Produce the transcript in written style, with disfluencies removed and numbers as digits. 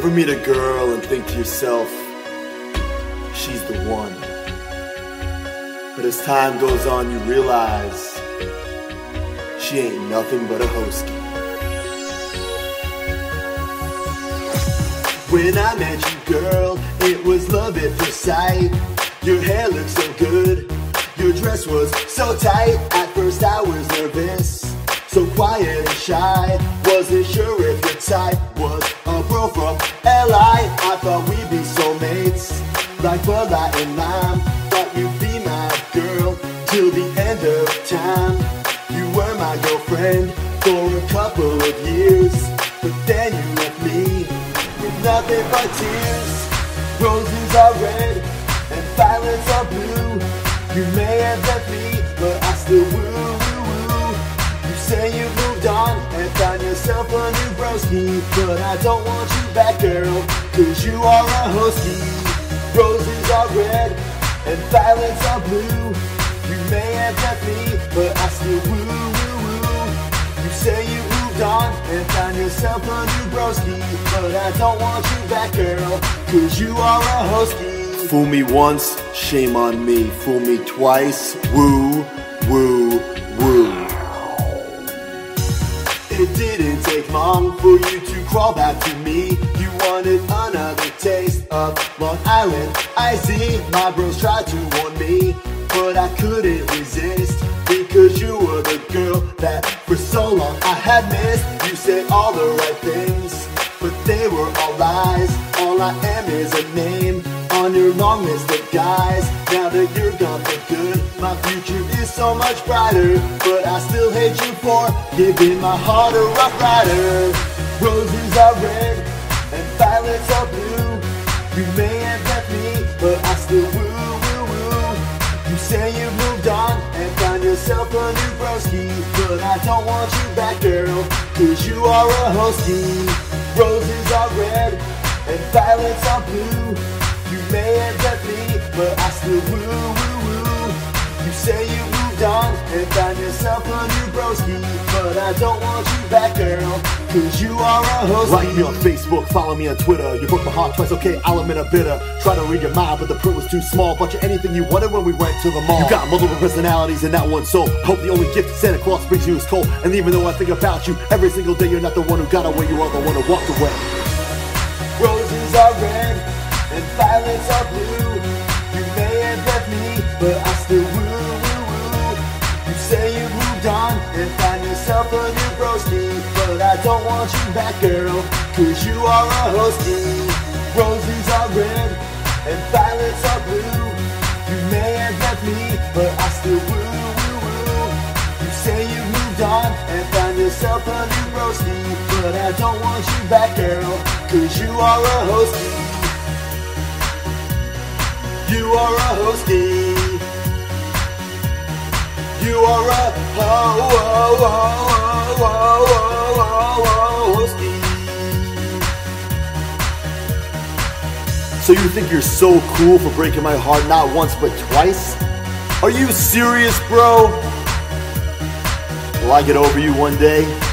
You ever meet a girl and think to yourself, she's the one? But as time goes on, you realize she ain't nothing but a Hoeski. When I met you, girl, it was love at first sight. Your hair looked so good, your dress was so tight. At first I was nervous, so quiet and shy. Wasn't sure if your type was a bro from L.I. I thought we'd be soulmates, like Bud Light and Lime. Thought you'd be my girl till the end of time. You were my girlfriend for a couple of years, but then you left me with nothing but tears. Roses are red and violets are blue. You may have left me, but I still woo. You say you've moved on and found yourself a new broski, but I don't want you back, girl, cause you are a Hoeski. Roses are red and violets are blue. You may have left me, but I still woo. You say you moved on and found yourself a new broski, but I don't want you back, girl, cause you are a Hoeski. Fool me once, shame on me. Fool me twice, woo, woo, woo. It didn't take long for you to crawl back to me. You wanted another taste of Long Island, I see. My bros tried to warn me, but I couldn't resist, because you were the girl that for so long I had missed. You said all the right things, but they were all lies. All I am is a name on your long list of guys. Now that you're gone for good, my future is so much brighter, but I still hate you for giving my heart a rough rider. Roses are red and violets are blue. You may have left me, but I still woo. You say you've moved on and found yourself a new broski, but I don't want you back, girl, cause you are a Hoeski. Roses are red and violets are blue. May have left me, but I still woo. You say you moved on and found yourself a new broski, but I don't want you back, girl, cause you are a Hoeski. Like me on Facebook, follow me on Twitter. You broke my heart twice, okay, I'll admit a bitter. Try to read your mind, but the print was too small. Bought you anything you wanted when we went to the mall. You got multiple personalities and not one soul. I hope the only gift Santa Claus brings you is cold. And even though I think about you every single day, you're not the one who got away, you are the one who walked away. Roses are red and violets are blue. You may have left me, but I still woo. You say you've moved on and find yourself a new broski, but I don't want you back, girl, cause you are a Hoeski. Roses are red and violets are blue. You may have left me, but I still woo. You say you've moved on and found yourself a new broski, but I don't want you back, girl, cause you are a Hoeski. You are a Hoeski. You are a Hoeski. So you think you're so cool for breaking my heart not once but twice? Are you serious, bro? Will I get over you one day?